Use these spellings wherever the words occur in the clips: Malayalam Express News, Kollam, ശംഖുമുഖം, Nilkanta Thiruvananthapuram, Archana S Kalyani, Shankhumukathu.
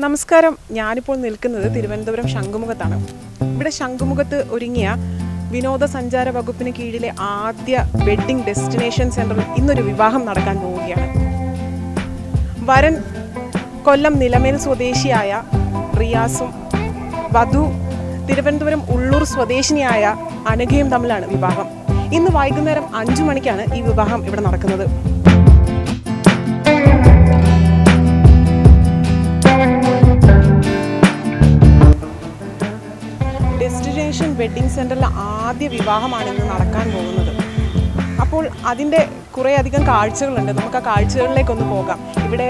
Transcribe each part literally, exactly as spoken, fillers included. Namaskaram, Yanipol Nilkanta Thiruvananthapuram Shankhumukathana. Ivide Shankhumukathu orungiya Vinoda Sanjara Vakuppinu keezhile Aditya Wedding Destination Center il innoru vivaham nadakkan povukayanu. Varan Kollam Nilamel Swadeshiyaya Riyasum Vadu Thiruvananthapuram Ullur Swadeshiniyaya Anugayum thamilanu vivaham. Innu vayikunnam അഞ്ച് മണിക്കാണ് ഈ വിവാഹം ഇവിടെ നടക്കുന്നത്. Destination Wedding Center la aadya vivahamaanu innu nadakkan pogunnathu. Appol adinte kore adhigam kaarchukal undu. Namukku aa kaarchukalilekku onnu pogam. Ivide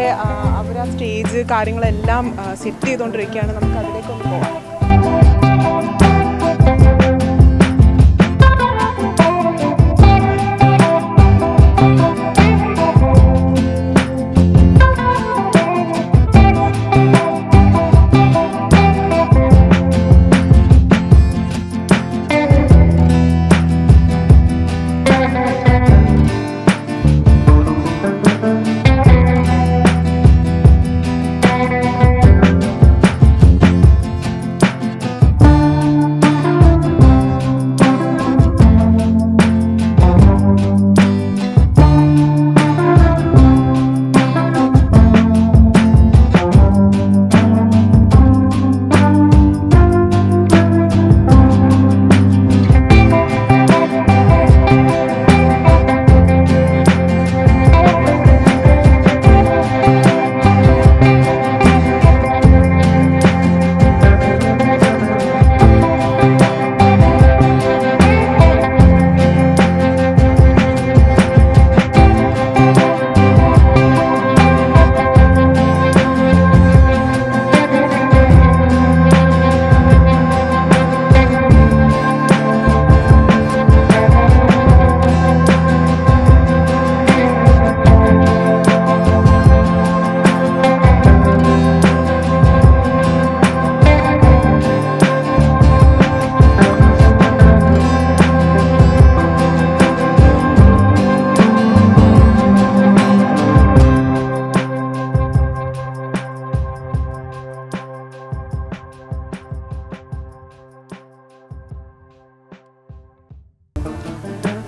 avara stage kaaryangal ellam set cheyidondirikkaanu. Namukku adilekku onnu pogam.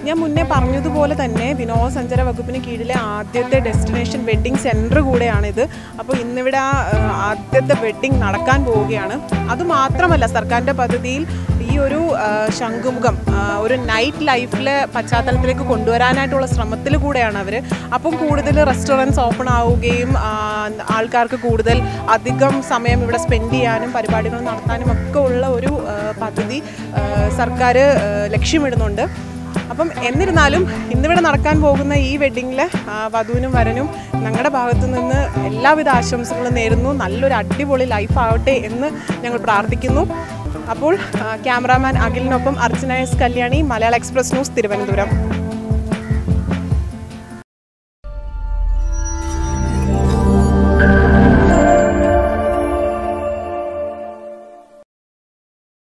ഞാൻ മുന്നേ പറഞ്ഞതുപോലെ തന്നെ വിനോദ സഞ്ചാര വകുപ്പിന് കീഴിലെ ആദ്യത്തെ destination wedding centre കൂടെയാണ് ഇത്. അപ്പോൾ ഇന്നിവിടെ ആദ്യത്തെ വെഡ്ഡിംഗ് നടക്കാൻ പോവുകയാണ്. അതുമാത്രമല്ല സർക്കാരിന്റെ പദ്ധതിയിൽ ഈ ഒരു ശംഖുമുഖം ഒരു നൈറ്റ് ലൈഫിലെ പശ്ചാത്തലത്തിലേക്ക് കൊണ്ടുവരാനായിട്ടുള്ള ശ്രമത്തിൽ കൂടെയാണ് അവർ. അപ്പോൾ കൂടുതൽ റെസ്റ്റോറൻറ്റ്സ് ഓപ്പൺ ആവുകയും ആൾക്കാർക്ക് കൂടുതൽ അധികം സമയം ഇവിടെ സ്പെൻഡ് ചെയ്യാനും പരിപാടികൾ നടത്താനും ഒക്കെ ഉള്ള ഒരു പദ്ധതി സർക്കാർ ലക്ഷ്യമിടുന്നുണ്ട്. അപ്പം എന്നിരുന്നാലും ഇന്നിവിടെ നടക്കാൻ പോകുന്ന ഈ വെഡ്ഡിംഗിൽ വധുവിനും വരനും ഞങ്ങളുടെ ഭാഗത്തു നിന്ന് എല്ലാവിധ ആശംസകളും നേരുന്നു. നല്ലൊരു അടിപൊളി ലൈഫ് ആവട്ടെ എന്ന് ഞങ്ങൾ പ്രാർത്ഥിക്കുന്നു. അപ്പോൾ ക്യാമറാമാൻ അഖിലിനൊപ്പം Archana S Kalyani, Malayalam express news, Thiruvananthapuram.